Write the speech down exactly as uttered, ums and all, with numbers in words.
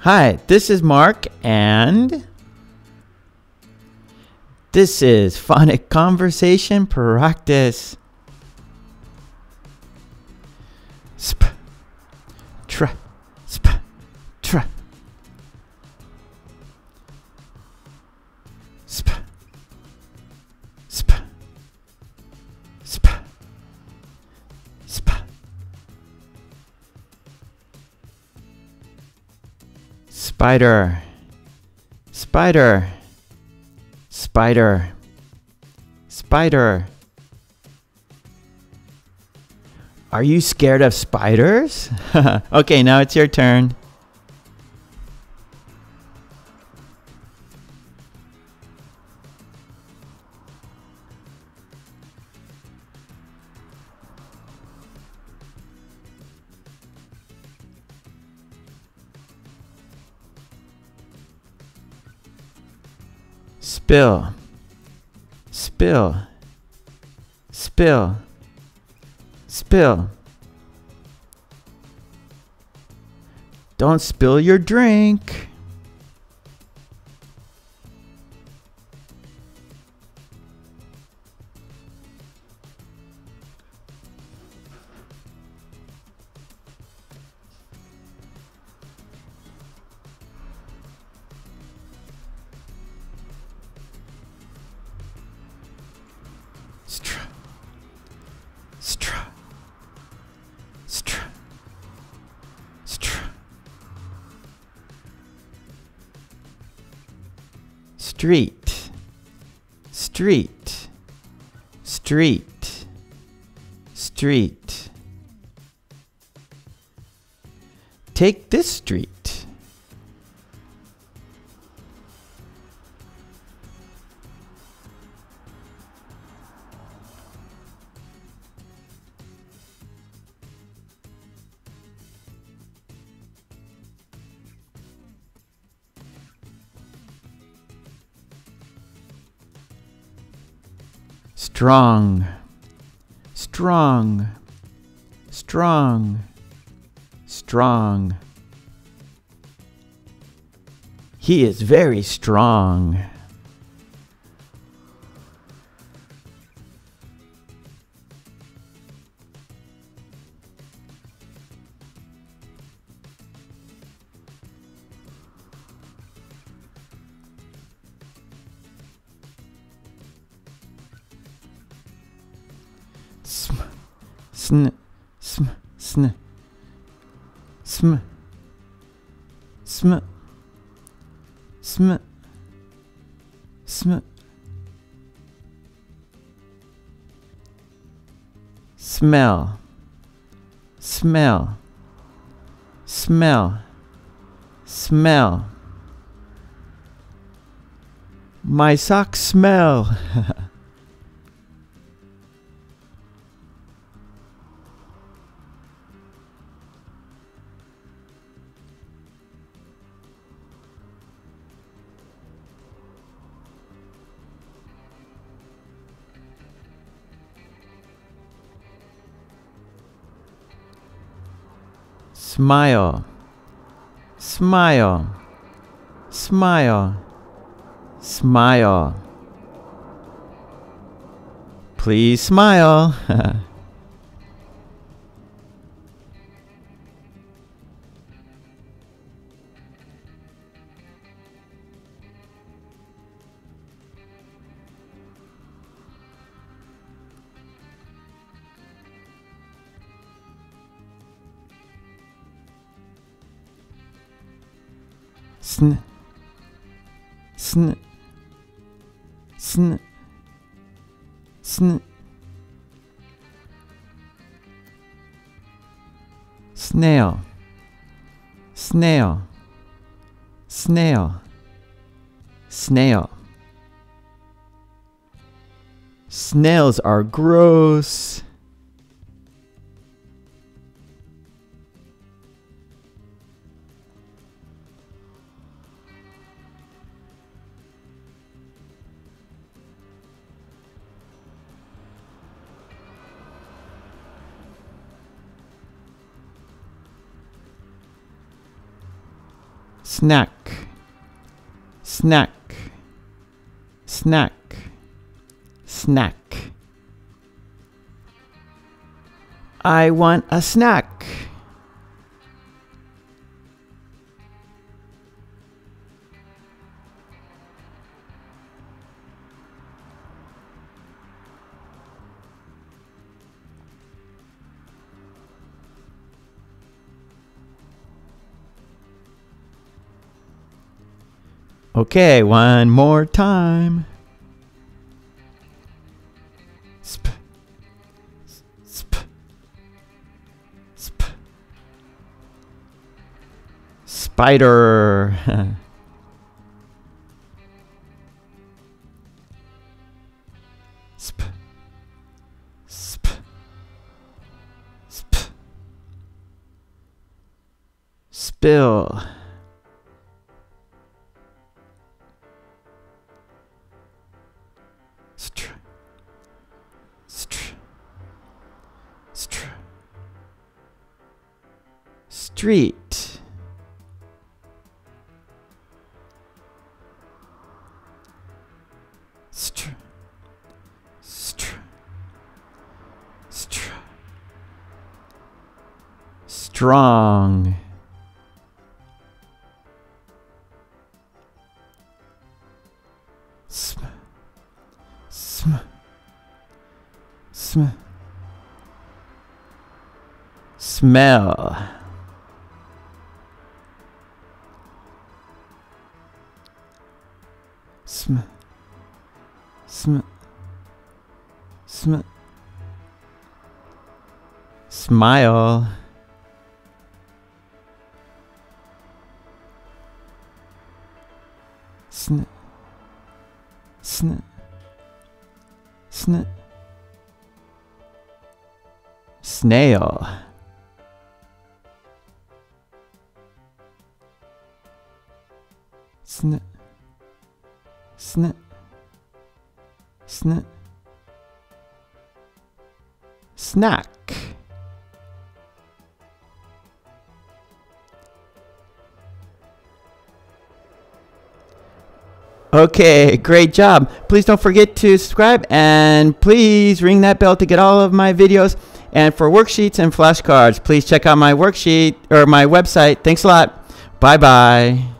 Hi, this is Mark, and this is Phonic Conversation Practice. Sp, tr, sp, tr. Sp, sp, sp, sp. Spider, spider, spider, spider. Are you scared of spiders? Okay, now it's your turn. Spill, spill, spill, spill. Don't spill your drink. Stra, stra, stra, stra, street, street, street, street. Take this street. Strong, strong, strong, strong. He is very strong. Sm, sn, sm, sn, sm, sm, sm, sm, smell, smell, smell, smell. My socks smell. Smile, smile, smile, smile. Please smile. Sn, sn, sn, sn, snail, snail, snail, snail. Snails are gross. snack, snack, snack, snack. I want a snack. Okay, one more time. Sp, sp, sp. Spider. Sp, sp, sp. Spill. Street, str, str, str, strong, sm, sm, sm, smell. Sm, sm, sm, smile, sn, sn, sn, snail, sn. Sn, sn, snack, okay, great job. Please don't forget to subscribe and please ring that bell to get all of my videos. And for worksheets and flashcards, please check out my worksheet or my website. Thanks a lot. Bye bye.